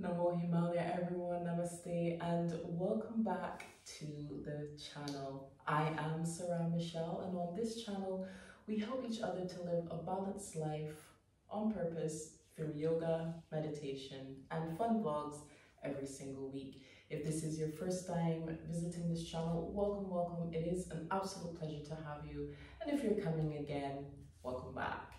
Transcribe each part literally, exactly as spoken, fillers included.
Namo Himalaya everyone, namaste and welcome back to the channel. I am Sarah Michelle and on this channel we help each other to live a balanced life on purpose through yoga, meditation and fun vlogs every single week. If this is your first time visiting this channel, welcome, welcome. It is an absolute pleasure to have you, and if you're coming again, welcome back.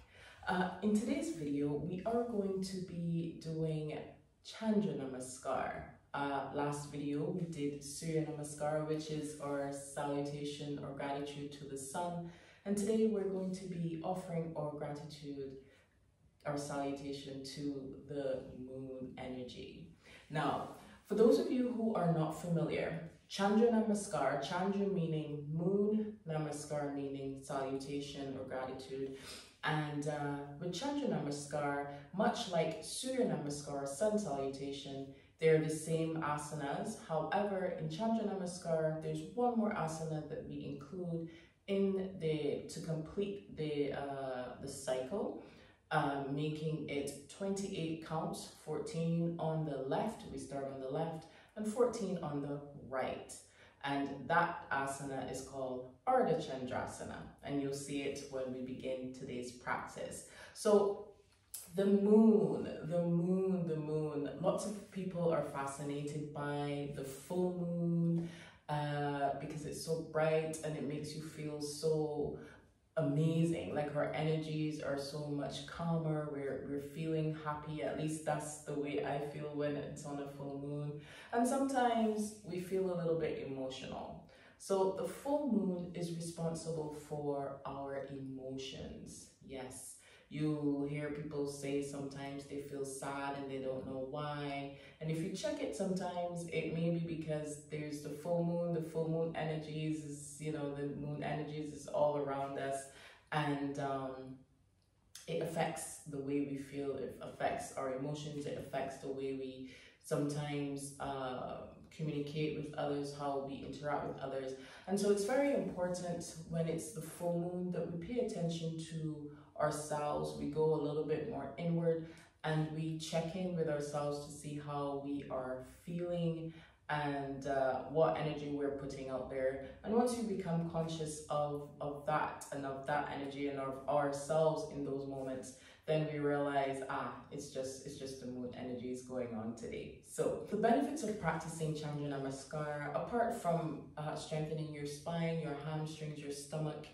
Uh, in today's video we are going to be doing Chandra Namaskar. Uh, last video we did Surya Namaskar, which is our salutation or gratitude to the sun, and today we're going to be offering our gratitude, our salutation to the moon energy. Now, for those of you who are not familiar, Chandra Namaskar, Chandra meaning moon, Namaskar meaning salutation or gratitude. And uh, with Chandra Namaskar, much like Surya Namaskar, sun salutation, they're the same asanas. However, in Chandra Namaskar, there's one more asana that we include in the to complete the uh, the cycle, uh, making it twenty-eight counts, fourteen on the left. We start on the left and fourteen on the right. And that asana is called Ardha Chandrasana, and you'll see it when we begin today's practice. So the moon, the moon, the moon. Lots of people are fascinated by the full moon uh, because it's so bright and it makes you feel so amazing. Like our energies are so much calmer. We're, we're feeling happy. At least that's the way I feel when it's on a full moon. And sometimes we feel a little bit emotional. So the full moon is responsible for our emotions. Yes, you hear people say sometimes they feel sad and they don't know why. And if you check it, sometimes it may be because there's the full moon, the full moon energies is, you know, the moon energies is all around us. And um, it affects the way we feel, it affects our emotions, it affects the way we sometimes uh, communicate with others, how we interact with others. And so it's very important when it's the full moon that we pay attention to ourselves. We go a little bit more inward and we check in with ourselves to see how we are feeling and uh, what energy we're putting out there. And once you become conscious of, of that and of that energy and of ourselves in those moments, then we realize, ah, it's just it's just the moon energies going on today. So the benefits of practicing Chandra Namaskar, apart from uh, strengthening your spine, your hamstrings, your stomach,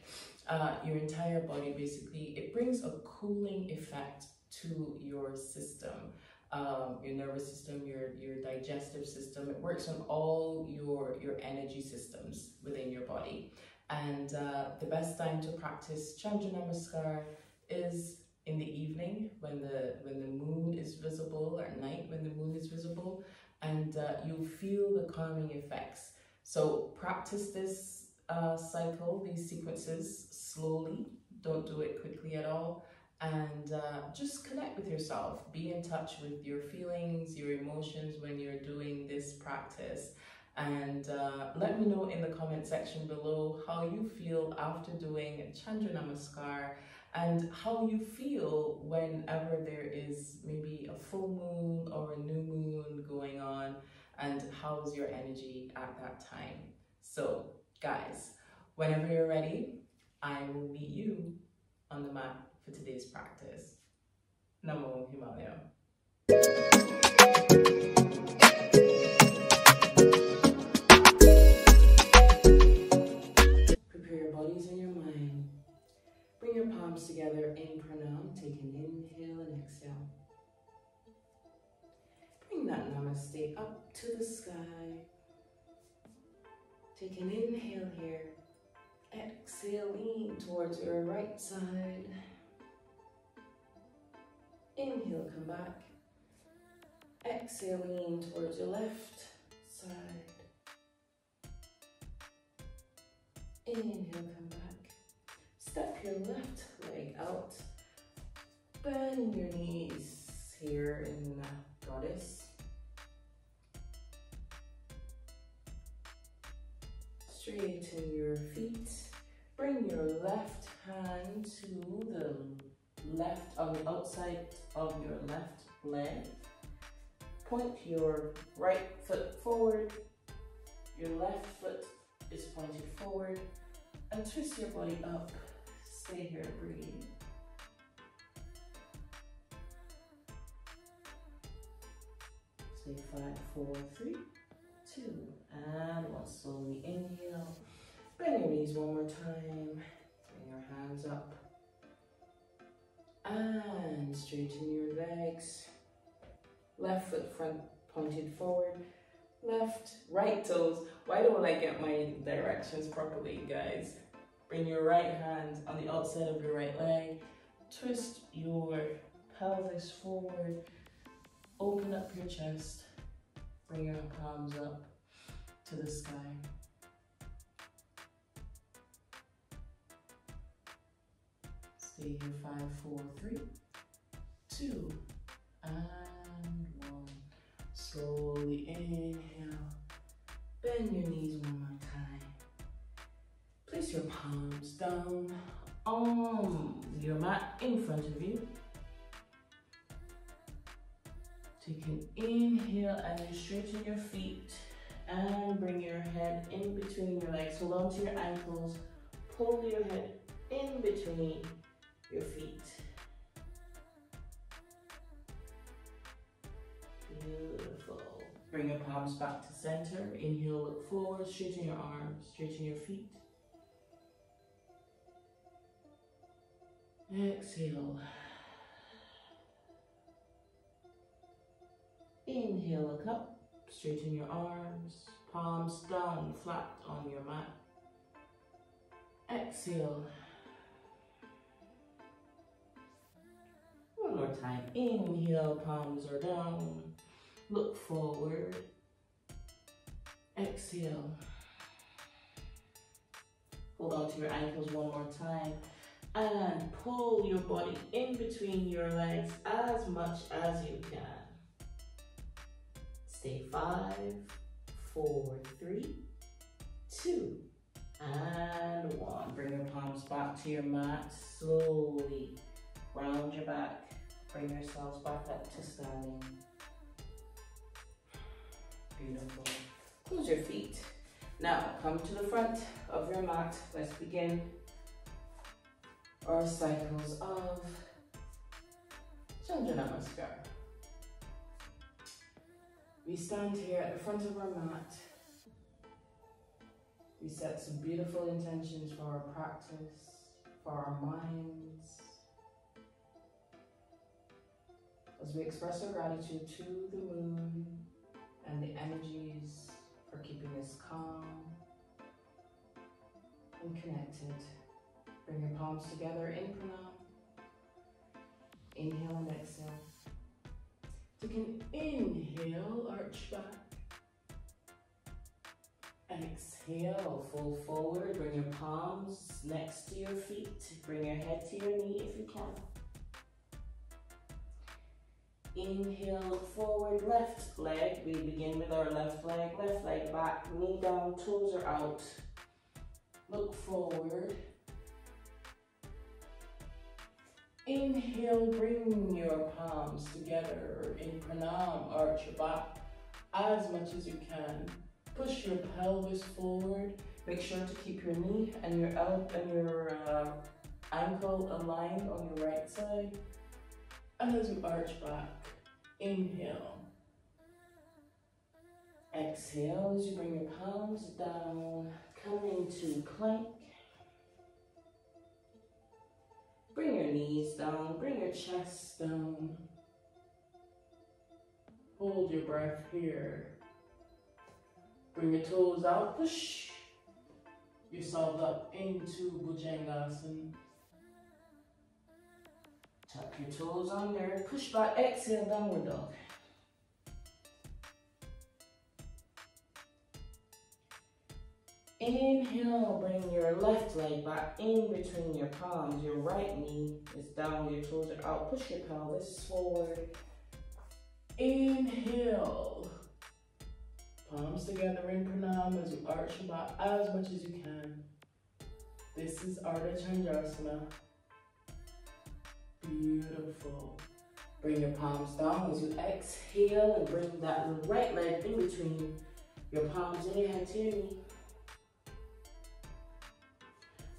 uh, your entire body basically, it brings a cooling effect to your system. Um, your nervous system, your, your digestive system. It works on all your, your energy systems within your body. And uh, the best time to practice Chandra Namaskar is in the evening when the, when the moon is visible, or at night when the moon is visible, and uh, you'll feel the calming effects. So practice this uh, cycle, these sequences slowly, don't do it quickly at all. And uh, just connect with yourself, be in touch with your feelings, your emotions when you're doing this practice. And uh, let me know in the comment section below how you feel after doing Chandra Namaskar and how you feel whenever there is maybe a full moon or a new moon going on, and how's your energy at that time. So guys, whenever you're ready, I will meet you on the mat for today's practice. Namo Himalaya. Bring your palms together in pranam. Take an inhale and exhale. Bring that namaste up to the sky. Take an inhale here. Exhale, lean towards your right side. Inhale, come back. Exhale, lean towards your left side. Inhale, come back. Step your left leg out, bend your knees here in Goddess. Straighten your feet, bring your left hand to the left, on the outside of your left leg, Point your right foot forward, your left foot is pointed forward, and twist your body up. Stay here, breathe. Take five, four, three, two, and one. Slowly inhale. Bend your knees one more time. Bring your hands up. And straighten your legs. Left foot front pointed forward. Left, right toes. Why don't I get my directions properly, guys? Bring your right hand on the outside of your right leg. Twist your pelvis forward. Open up your chest. Bring your palms up to the sky. Stay here, five, four, three, two, and one. Slowly inhale. Bend your knees one more time. Place your palms down on your mat in front of you. Take an inhale and then straighten your feet and bring your head in between your legs. Hold on to your ankles. Pull your head in between your feet. Beautiful. Bring your palms back to center. Inhale, look forward. Straighten your arms. Straighten your feet. Exhale. Inhale, look up, straighten your arms, palms down, flat on your mat. Exhale. One more time. Inhale, palms are down, look forward. Exhale. Hold on to your ankles one more time. And pull your body in between your legs as much as you can. Stay five, four, three, two, and one. Bring your palms back to your mat. Slowly round your back. Bring yourselves back up to standing. Beautiful. Close your feet. Now come to the front of your mat. Let's begin our cycles of Chandra Namaskar. We stand here at the front of our mat. We set some beautiful intentions for our practice, for our minds. As we express our gratitude to the moon and the energies for keeping us calm and connected. Bring your palms together in pranam. Inhale and exhale. Take an inhale, arch back. Exhale, fold forward. Bring your palms next to your feet. Bring your head to your knee if you can. Inhale, forward, left leg. We begin with our left leg. Left leg back, knee down, toes are out. Look forward. Inhale, bring your palms together in pranam, arch your back as much as you can. Push your pelvis forward. Make sure to keep your knee and your elbow and your uh, ankle aligned on your right side. And as you arch back, inhale. Exhale as you bring your palms down, come into plank. Bring your knees down, bring your chest down. Hold your breath here. Bring your toes out, push yourself up into Bhujangasana. Tuck your toes on there, push back, exhale, downward dog. Inhale, bring your left leg back in between your palms. Your right knee is down, your toes are out. Push your pelvis forward. Inhale. Palms together in pranam as you arch your back as much as you can. This is Ardha Chandrasana. Beautiful. Bring your palms down as you exhale and bring that right leg in between your palms and your head to your knee.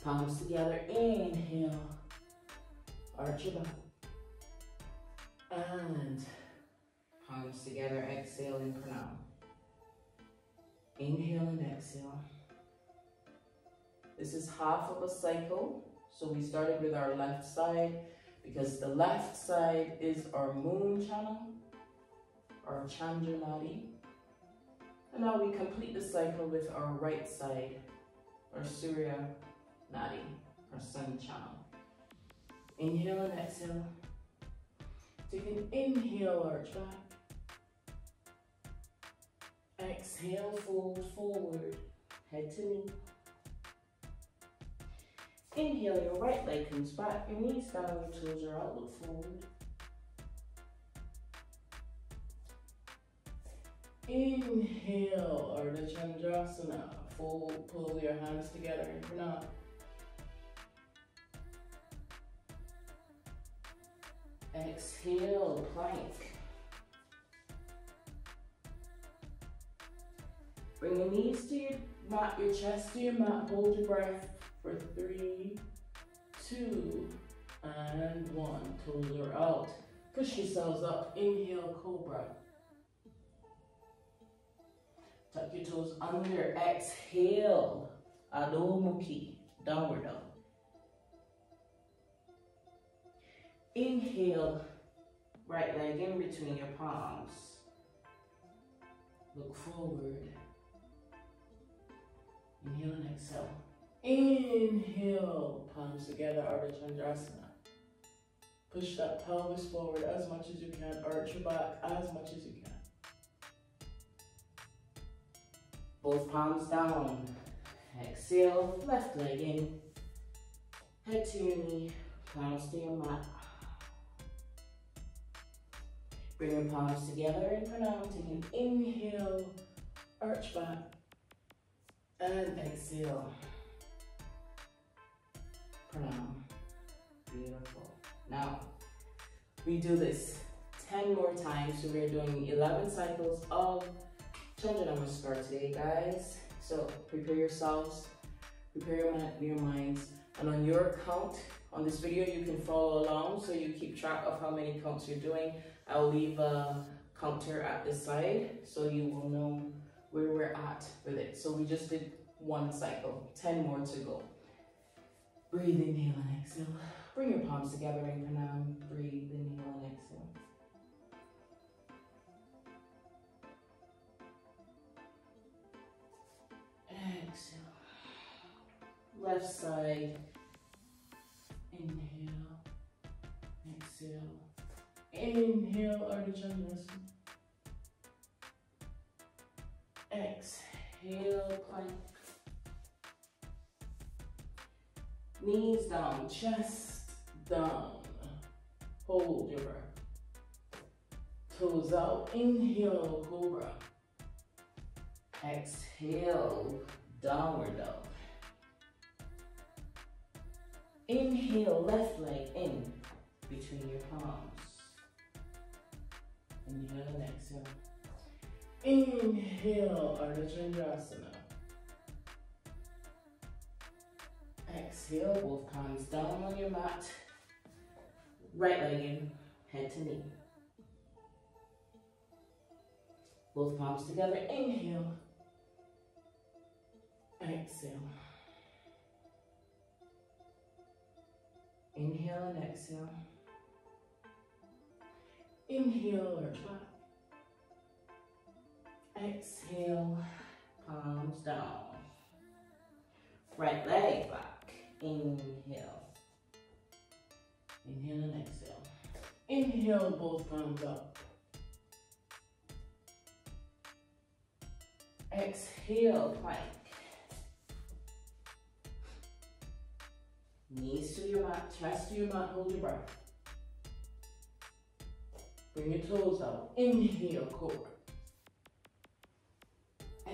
Palms together, inhale, arch it up. And palms together, exhale and pronounce. Inhale and exhale. This is half of a cycle. So we started with our left side because the left side is our moon channel, our Chandra Nadi. And now we complete the cycle with our right side, our Surya Nadi, our sun channel. Inhale and exhale. Take an inhale, arch back. Exhale, fold forward, head to knee. Inhale, your right leg comes back, your knees down, your toes are out, look forward. Inhale, Ardha Chandrasana, fold, pull your hands together if you're not. Exhale, plank. Bring your knees to your mat, your chest to your mat, hold your breath. For three, two, and one. Toes are out. Push yourselves up. Inhale, cobra. Tuck your toes under. Exhale, Adho Mukhi, downward dog. Inhale, right leg in between your palms. Look forward. Inhale and exhale. Inhale, palms together, Ardha Chandrasana. Push that pelvis forward as much as you can. Arch your back as much as you can. Both palms down. Exhale, left leg in. Head to your knee, palms to your mat. Bring your palms together and pronounce an inhale, arch back, and exhale. Beautiful. Now, we do this ten more times, so we're doing eleven cycles of Chandra Namaskar today, guys. So, prepare yourselves, prepare your, your minds, and on your count, on this video, you can follow along, so you keep track of how many counts you're doing. I'll leave a counter at the side, so you will know where we're at with it. So, we just did one cycle, ten more to go. Breathe, inhale and exhale. Bring your palms together in pranam. Breathe, inhale and exhale. Exhale. Left side. Inhale. Exhale. Inhale, Ardha Chandrasana. Exhale, plank. Knees down, chest down, hold your breath, toes out, inhale, cobra, exhale, downward dog, inhale, left leg in between your palms, inhale and exhale, inhale, Ardha Chandrasana. Exhale, both palms down on your mat, right leg in, head to knee. Both palms together, inhale, exhale. Inhale and exhale. Inhale, arch back. Exhale, palms down. Right leg back. Inhale. Inhale and exhale. Inhale, both palms up. Exhale, plank. Knees to your mat, chest to your mat, hold your breath. Bring your toes out. Inhale, cobra.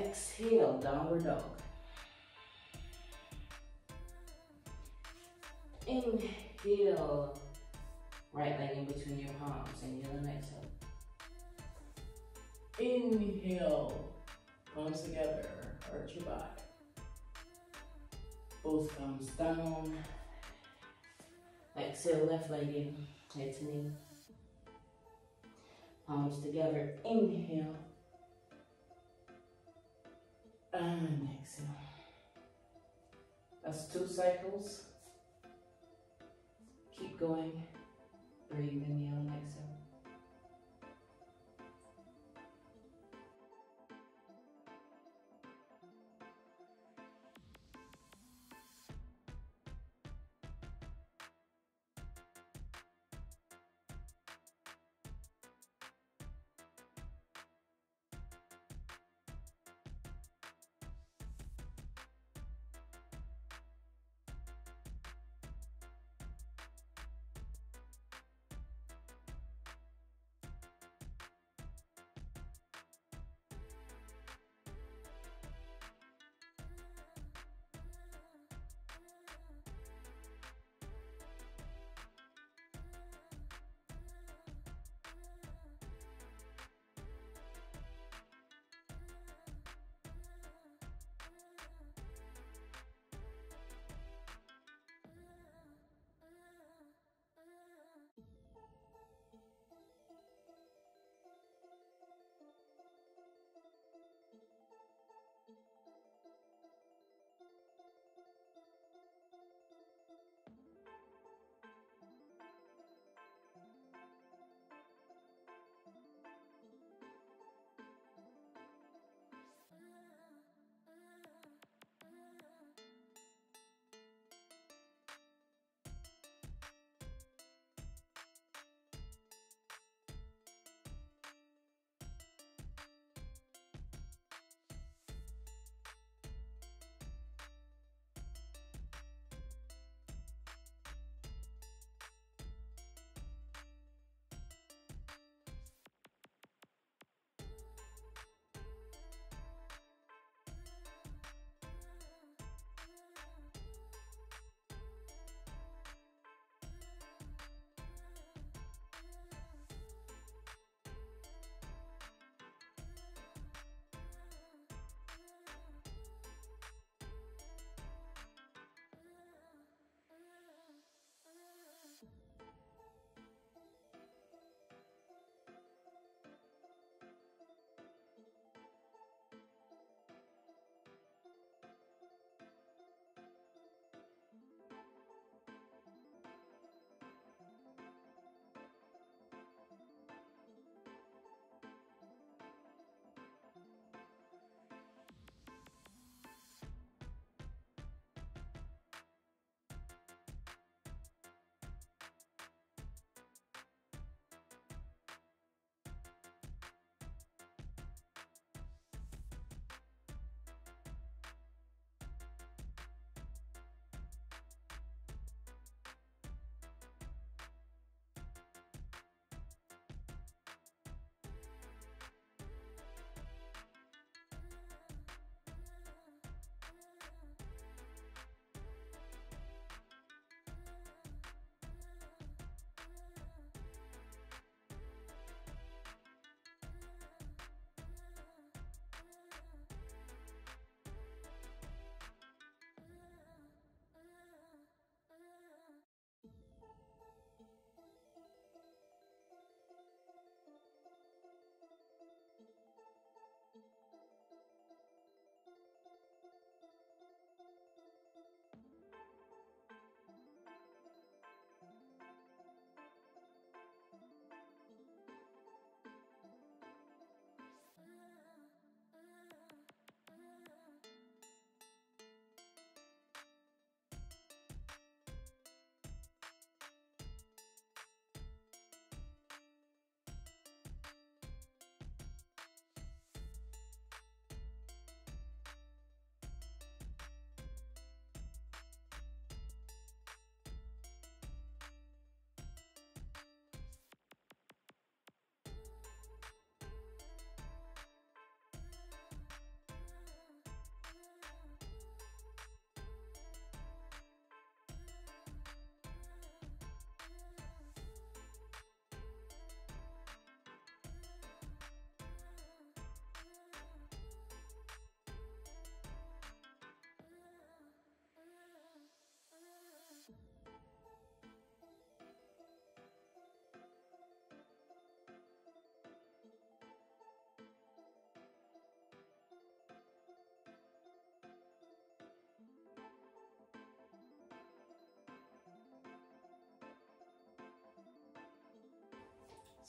Exhale, downward dog. Inhale, right leg in between in your palms, and inhale and exhale. Inhale, palms together, arch your back. Both thumbs down. Exhale, left leg in, tightening. Palms together, inhale. And exhale. That's two cycles. Keep going. Breathe, inhale and exhale.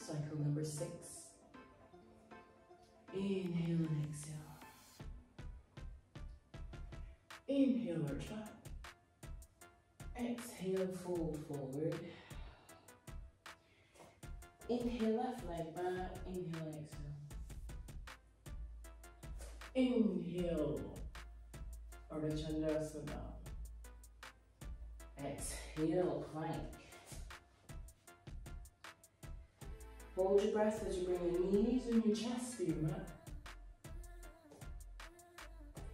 Cycle number six. Inhale and exhale. Inhale, arch back. Exhale, fold forward. Inhale, left leg back. Inhale, exhale. Inhale, Ardha Chandrasana. Exhale, plank. Hold your breath as you bring your knees and your chest to your mat.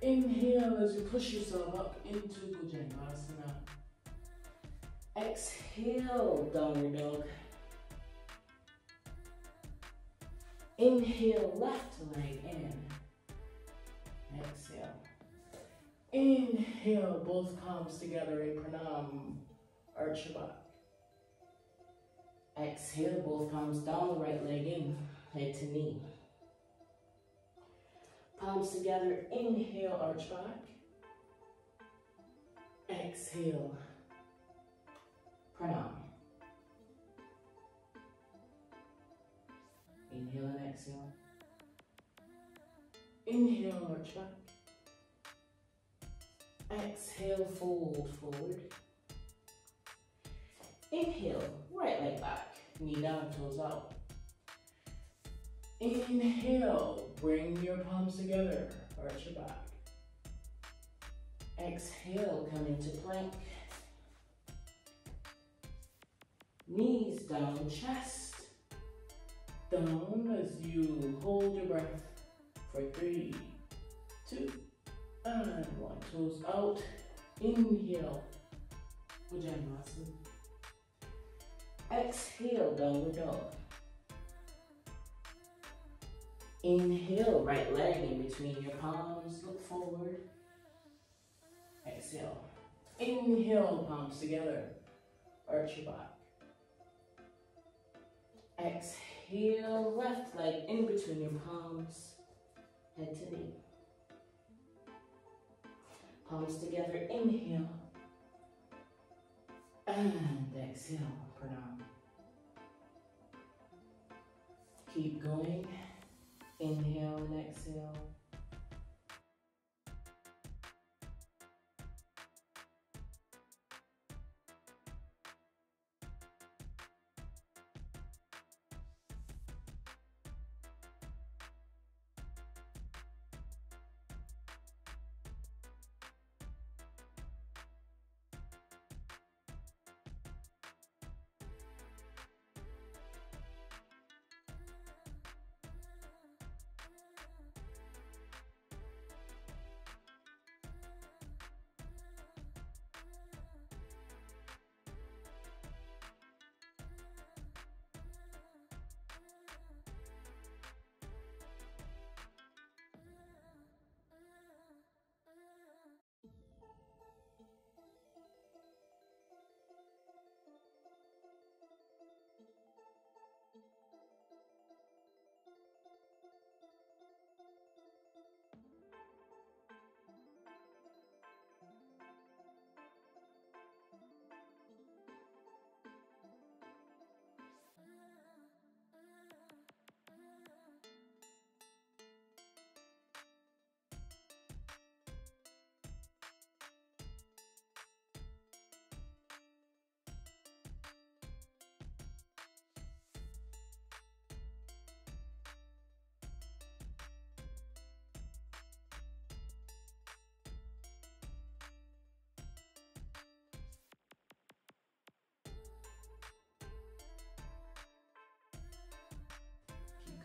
Inhale as you push yourself up into Bhujangasana. Exhale, downward dog. Inhale, left leg in. Exhale. Inhale, both palms together in pranam. Arch your back. Exhale, both palms down, right leg in, head to knee. Palms together, inhale, arch back. Exhale, pranam. Inhale and exhale. Inhale, arch back. Exhale, fold forward. Inhale, right leg back, knee down, toes out. Inhale, bring your palms together, arch your back. Exhale, come into plank. Knees down, chest down as you hold your breath for three, two, and one. Toes out. Inhale, Bhujangasana. Exhale, downward dog. Inhale, right leg in between your palms, look forward. Exhale. Inhale, palms together, arch your back. Exhale, left leg in between your palms, head to knee. Palms together, inhale. And exhale, pranam. Keep going. Inhale and exhale.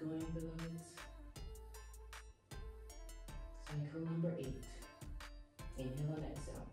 Going, beloveds. Cycle number eight. Inhale and exhale.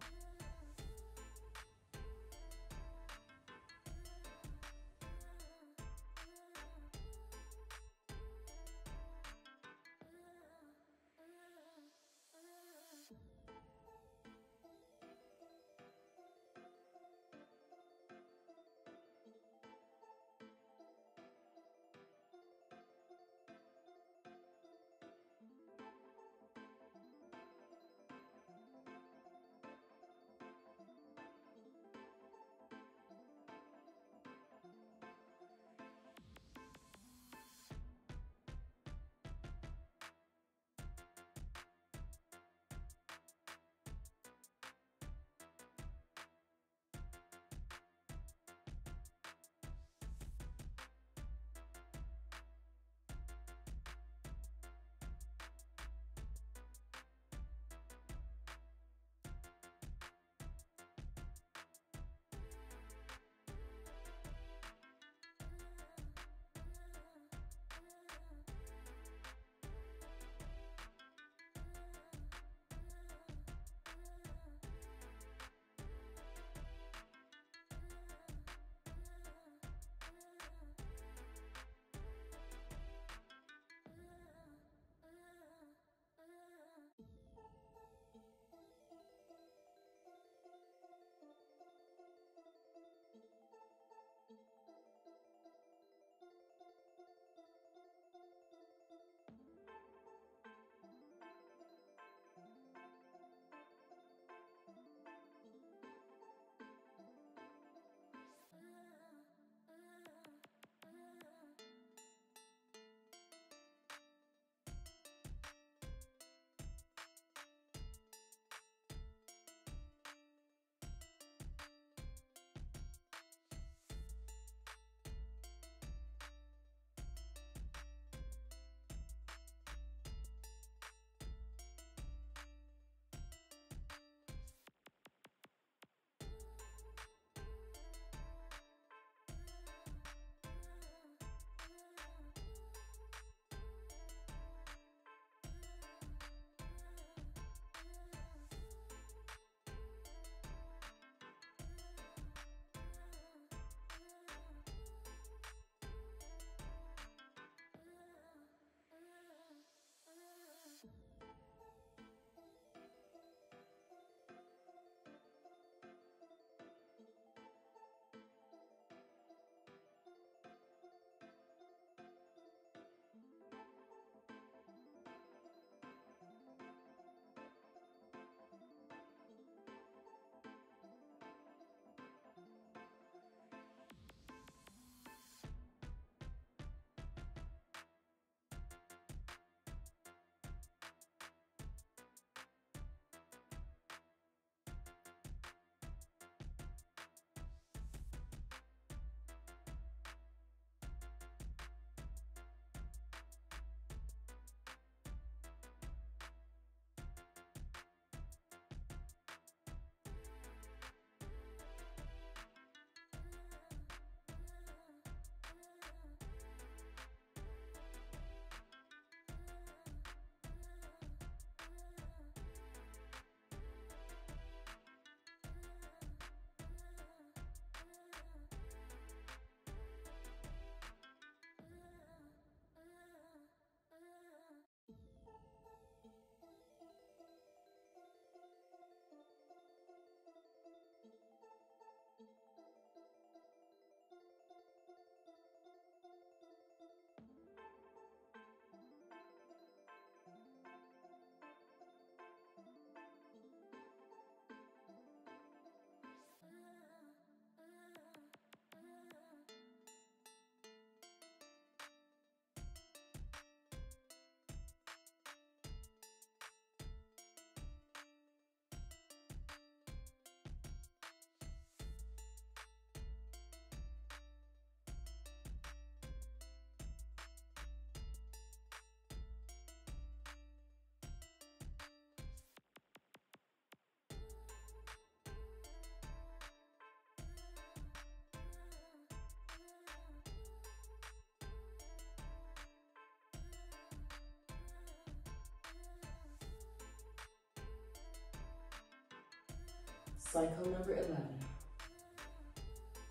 Cycle number eleven.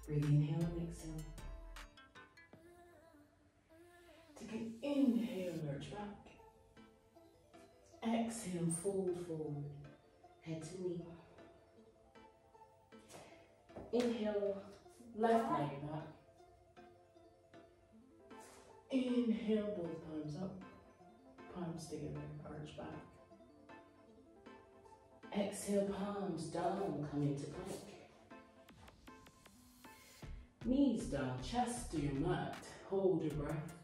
Breathe, inhale and exhale. Take an inhale, lurch back. Exhale, fold forward, head to knee. Inhale, left leg back. Inhale, both palms up, palms together, arch back. Exhale, palms down, come into plank. Knees down, chest to your mat, hold your breath.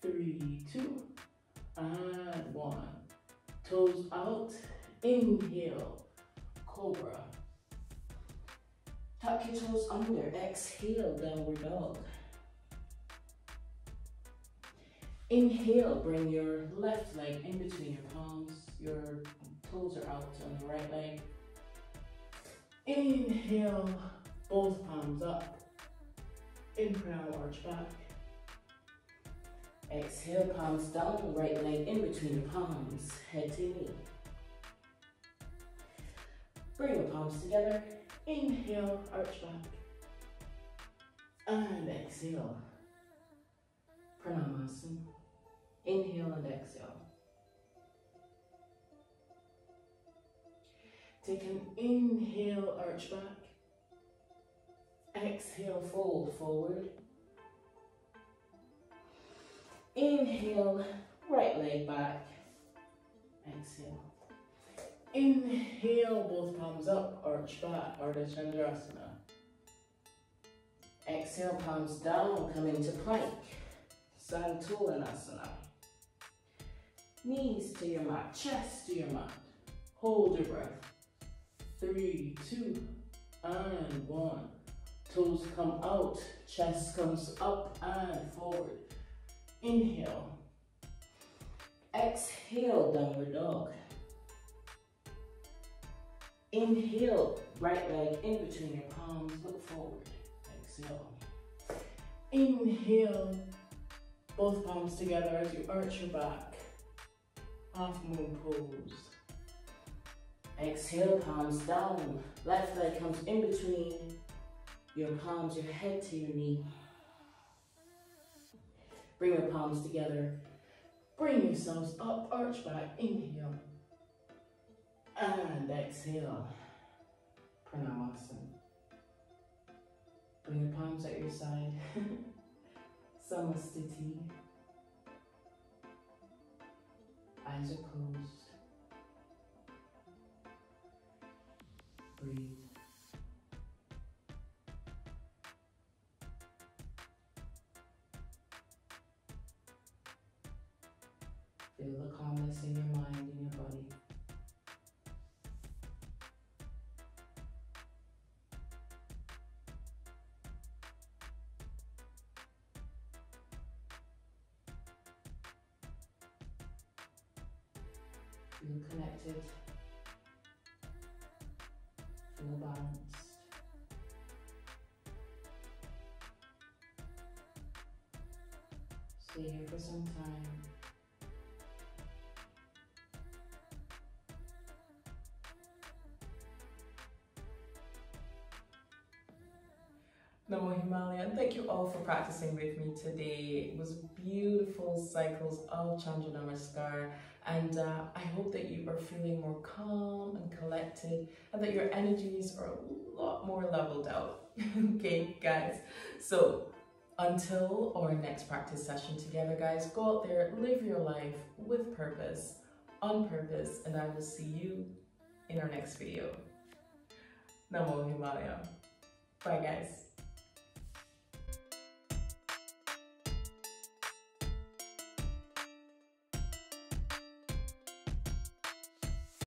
Three, two, and one. Toes out, inhale, cobra. Tuck your toes under, exhale, downward dog. Inhale, bring your left leg in between your palms. Your toes are out on the right leg. Inhale, both palms up. Inhale, arch back. Exhale, palms down, right leg in between the palms, head to knee. Bring your palms together. Inhale, arch back. And exhale, Pranamasana. Inhale and exhale. Take an inhale, arch back. Exhale, fold forward. Inhale, right leg back. Exhale. Inhale, both palms up, arch back, Ardha Chandrasana. Exhale, palms down, come into plank. Santulanasana. Knees to your mat, chest to your mat. Hold your breath. Three, two, and one. Toes come out, chest comes up and forward. Inhale. Exhale, downward dog. Inhale, right leg in between your palms, look forward. Exhale. Inhale. Both palms together as you arch your back. Half moon pose. Exhale, palms down. Left leg comes in between your palms, your head to your knee. Bring your palms together. Bring yourselves up, arch back. Inhale. And exhale. Pranamasana. Bring your palms at your side. Samastiti. Eyes are closed. Breathe. Feel the calmness in your mind and your body. Feel connected, feel balanced. Stay here for some time. Namo Himalaya, thank you all for practicing with me today. It was beautiful cycles of Chandra Namaskar, and uh, I hope that you are feeling more calm and collected, and that your energies are a lot more leveled out. Okay, guys. So until our next practice session together, guys, go out there, live your life with purpose, on purpose, and I will see you in our next video. Namo Himalaya. Bye, guys.